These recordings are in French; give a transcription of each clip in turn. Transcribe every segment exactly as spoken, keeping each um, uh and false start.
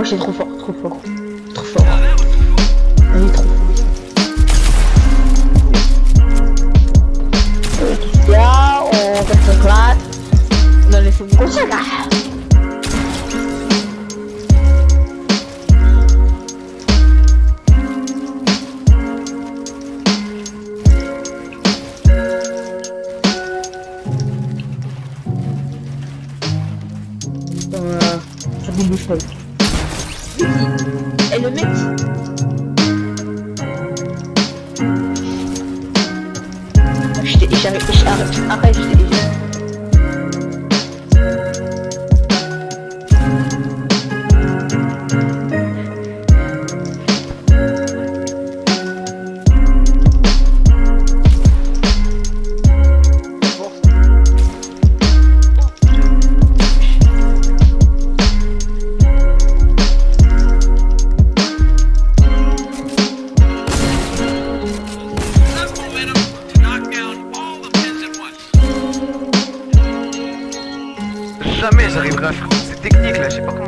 Oh, j'ai trop fort, trop fort, trop fort. Elle est trop fort. Euh, qu'est-ce qu'il y a? On va se battre. Dans les fous. Comme ça, là. Et le mec, je t'ai j'arrête, j'arrête, arrête, je t'ai jamais j'arriverai à faire toutes ces techniques là, je sais pas comment...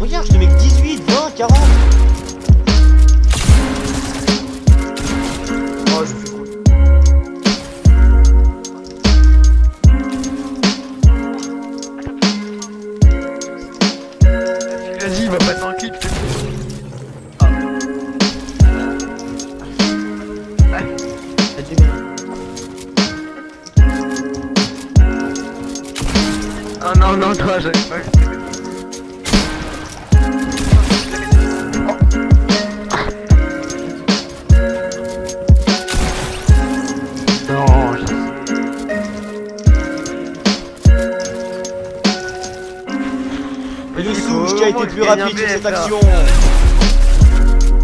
Regarde, je te mets que dix-huit, vingt, quarante. Oh, je fais quoi? Vas-y, il va passer un clip. Ah. Ouais. Oh non, non, toi, j'avais pas vu. Non, je... Mais le Souush qui a été plus rapide sur cette action.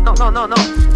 Non, non, non, non.